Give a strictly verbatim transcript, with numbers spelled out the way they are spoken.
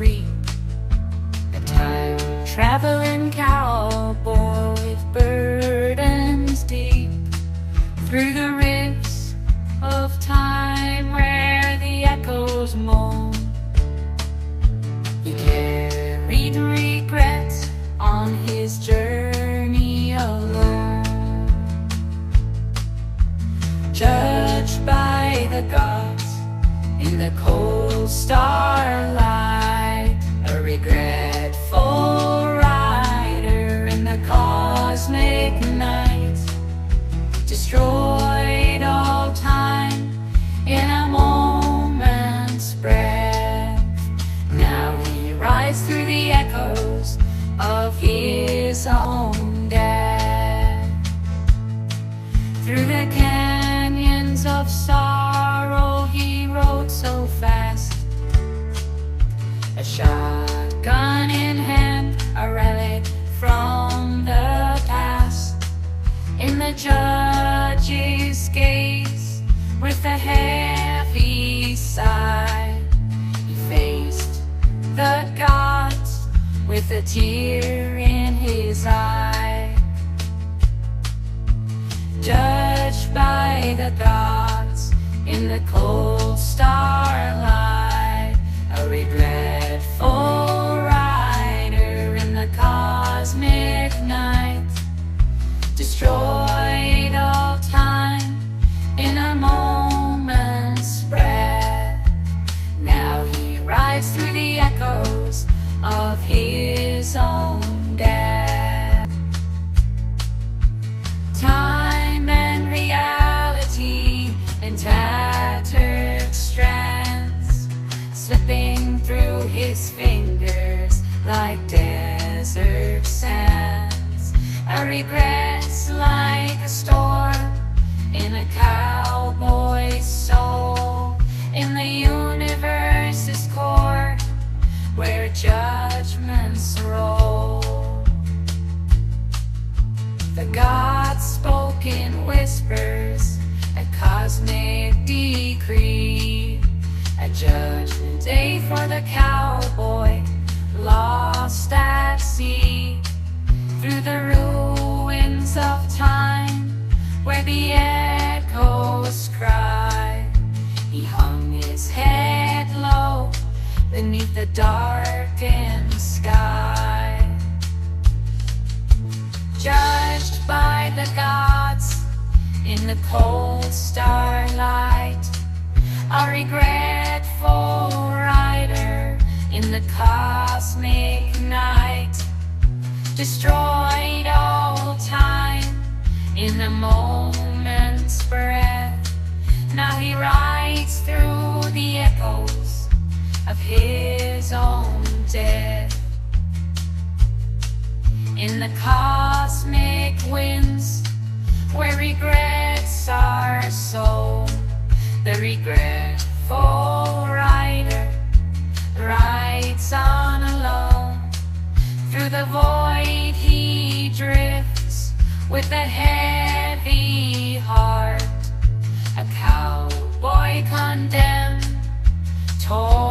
creep, a time-traveling cowboy with burdens deep, through the rifts of time where the echoes moan. He carried regrets on his journey alone, judged by the gods in the cold starlight, a regretful rider in the cosmic night, destroyed all time in a moment's breath. Now he rides through the echoes of his own death, through the canyons of sorrow. He rode so fast, a shotgun in hand, a relic from the past. In the judge's gaze, with a heavy sigh, he faced the gods with a tear in his eye. Judged by the gods in the cold starlight, a regret. Regretful rider in the cosmic night, destroyed all time in a moment's breath. Now he rides through the echoes of his own death. Time and reality in tattered strands, slipping through his fingers like desert sands. A regret's like a storm in a cowboy's soul, in the universe's core where judgments roll. The gods spoke in whispers, a cosmic decree, a judgment day for the cowboy lost at sea, through the ruins of time where the echoes cry. He hung his head low beneath the darkened sky. Judged by the gods in the cold starlight, a regretful rider in the cosmic night, destroyed all time in a moment's breath. Now he rides through the echoes of his own death, in the cosmic winds where regrets are sold. The regretful rider rides on alone, through the void he drifts with a heavy heart, a cowboy condemned, torn.